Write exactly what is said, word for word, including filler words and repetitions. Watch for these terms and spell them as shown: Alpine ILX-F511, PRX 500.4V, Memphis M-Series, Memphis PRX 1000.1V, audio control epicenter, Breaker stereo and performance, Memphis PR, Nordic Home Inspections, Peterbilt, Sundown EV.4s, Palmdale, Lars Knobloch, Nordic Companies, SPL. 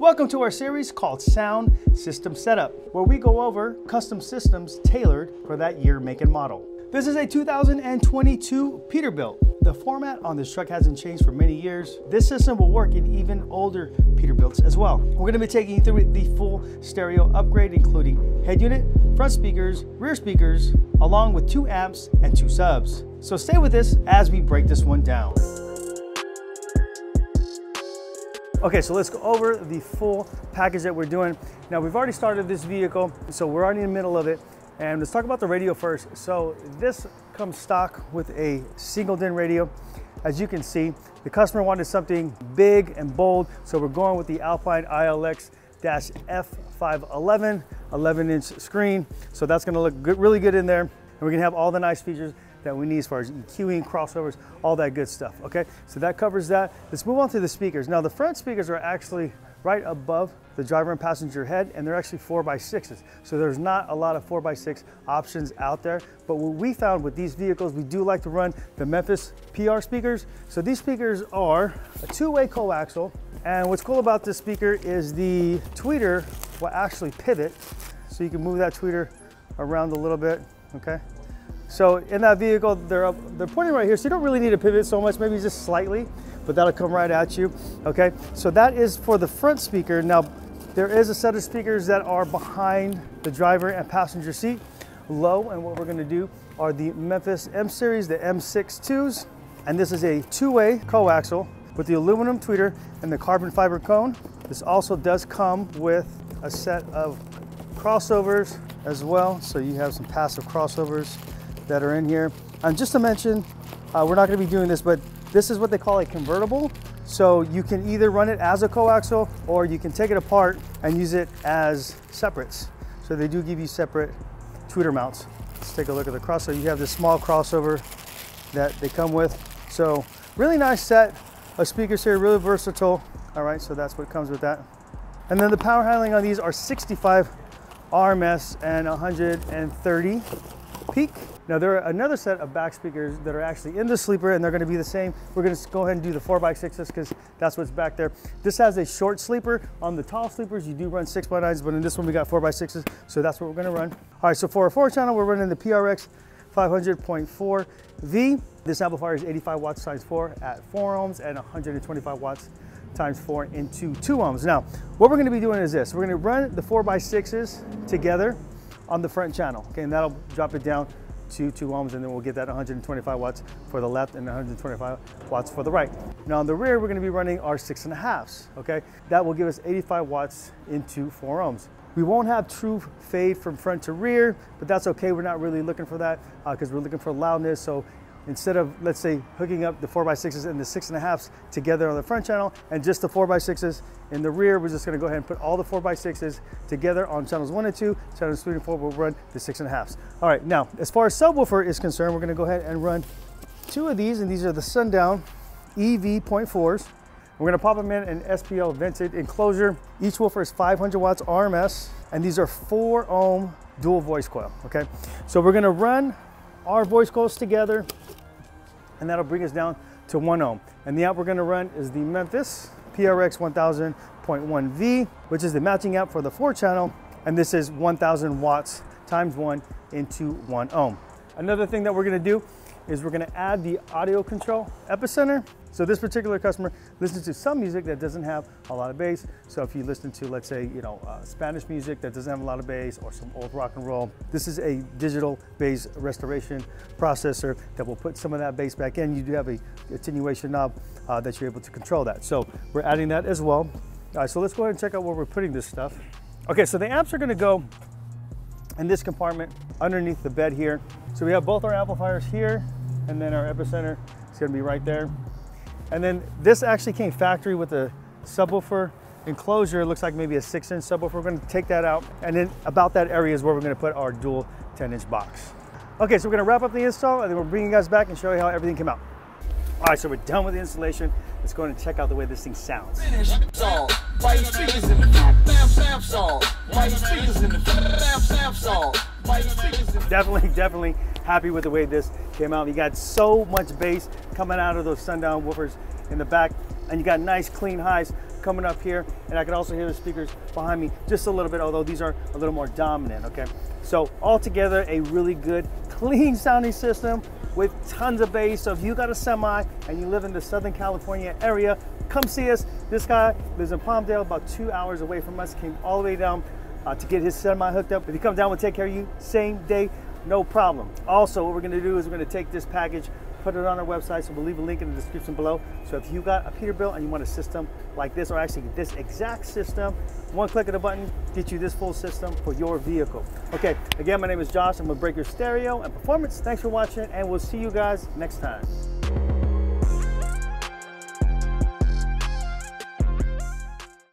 Welcome to our series called Sound System Setup, where we go over custom systems tailored for that year, make, and model. This is a two thousand twenty-two Peterbilt. The format on this truck hasn't changed for many years. This system will work in even older Peterbilts as well. We're going to be taking you through the full stereo upgrade, including head unit, front speakers, rear speakers, along with two amps and two subs. So stay with us as we break this one down. Okay, so let's go over the full package that we're doing. Now, we've already started this vehicle, so we're already in the middle of it. And let's talk about the radio first. So this comes stock with a single D I N radio. As you can see, the customer wanted something big and bold, so we're going with the Alpine I L X F five eleven, eleven inch screen. So that's gonna look good, really good in there. And we're gonna have all the nice features that we need as far as EQing, crossovers, all that good stuff, okay? So that covers that. Let's move on to the speakers. Now the front speakers are actually right above the driver and passenger head, and they're actually four by sixes. So there's not a lot of four by six options out there, but what we found with these vehicles, we do like to run the Memphis P R speakers. So these speakers are a two-way coaxial, and what's cool about this speaker is the tweeter will actually pivot, so you can move that tweeter around a little bit, okay? So in that vehicle, they're, up, they're pointing right here, so you don't really need to pivot so much, maybe just slightly, but that'll come right at you, okay? So that is for the front speaker. Now, there is a set of speakers that are behind the driver and passenger seat, low, and what we're gonna do are the Memphis M-Series, the M six two S, and this is a two-way coaxial with the aluminum tweeter and the carbon fiber cone. This also does come with a set of crossovers as well, so you have some passive crossovers that are in here. And just to mention, uh, we're not gonna be doing this, but this is what they call a convertible. So you can either run it as a coaxial or you can take it apart and use it as separates. So they do give you separate tweeter mounts. Let's take a look at the cross. So you have this small crossover that they come with. So really nice set of speakers here, really versatile. All right, so that's what comes with that. And then the power handling on these are sixty-five R M S and one hundred thirty peak. Now there are another set of back speakers that are actually in the sleeper, and they're going to be the same. We're going to go ahead and do the four by sixes because that's what's back there. This has a short sleeper. On the tall sleepers, you do run six by nines, but in this one we got four by sixes, so that's what we're going to run. All right, so for a four channel, we're running the P R X five hundred point four V. This amplifier is eighty-five watts times four at four ohms and one hundred twenty-five watts times four into two ohms. Now, what we're going to be doing is this. We're going to run the four by sixes together on the front channel, okay, and that'll drop it down to two ohms, and then we'll get that one hundred twenty-five watts for the left and one hundred twenty-five watts for the right. Now on the rear, we're gonna be running our six and a halves, okay? That will give us eighty-five watts into four ohms. We won't have true fade from front to rear, but that's okay. We're not really looking for that because uh, we're looking for loudness. So instead of, let's say, hooking up the four by sixes and the six and a halves together on the front channel and just the four by sixes in the rear, we're just gonna go ahead and put all the four by sixes together on channels one and two, channels three and four, we'll run the six and a halves. All right, now, as far as subwoofer is concerned, we're gonna go ahead and run two of these, and these are the Sundown E V point fours. We're gonna pop them in an S P L vented enclosure. Each woofer is five hundred watts R M S, and these are four ohm dual voice coil, okay? So we're gonna run our voice coils together, and that'll bring us down to one ohm. And the amp we're gonna run is the Memphis P R X one thousand point one V, which is the matching amp for the four channel. And this is one thousand watts times one into one ohm. Another thing that we're gonna do is we're gonna add the audio control epicenter. So this particular customer listens to some music that doesn't have a lot of bass. So if you listen to, let's say, you know, uh, Spanish music that doesn't have a lot of bass, or some old rock and roll, this is a digital bass restoration processor that will put some of that bass back in. You do have a attenuation knob uh, that you're able to control that. So we're adding that as well. All right, so let's go ahead and check out where we're putting this stuff. Okay, so the amps are gonna go in this compartment underneath the bed here. So we have both our amplifiers here, and then our epicenter is gonna be right there. And then this actually came factory with a subwoofer enclosure. It looks like maybe a six inch subwoofer. We're gonna take that out. And then about that area is where we're gonna put our dual ten inch box. Okay, so we're gonna wrap up the install, and then we'll bring you guys back and show you how everything came out. All right, so we're done with the installation. Let's go and check out the way this thing sounds. Definitely, definitely happy with the way this came out. You got so much bass coming out of those Sundown woofers in the back, and you got nice clean highs coming up here, and I could also hear the speakers behind me just a little bit, although these are a little more dominant, okay? So altogether, a really good, clean sounding system with tons of bass. So if you got a semi and you live in the Southern California area, come see us. This guy lives in Palmdale, about two hours away from us, came all the way down uh, to get his semi hooked up. If you come down, we'll take care of you same day, no problem. Also, what we're gonna do is we're gonna take this package, put it on our website, so we'll leave a link in the description below. So if you got a Peterbilt and you want a system like this, or actually this exact system, one click of the button, get you this full system for your vehicle. Okay, again, my name is Josh. I'm with Breaker Stereo and Performance. Thanks for watching, and we'll see you guys next time.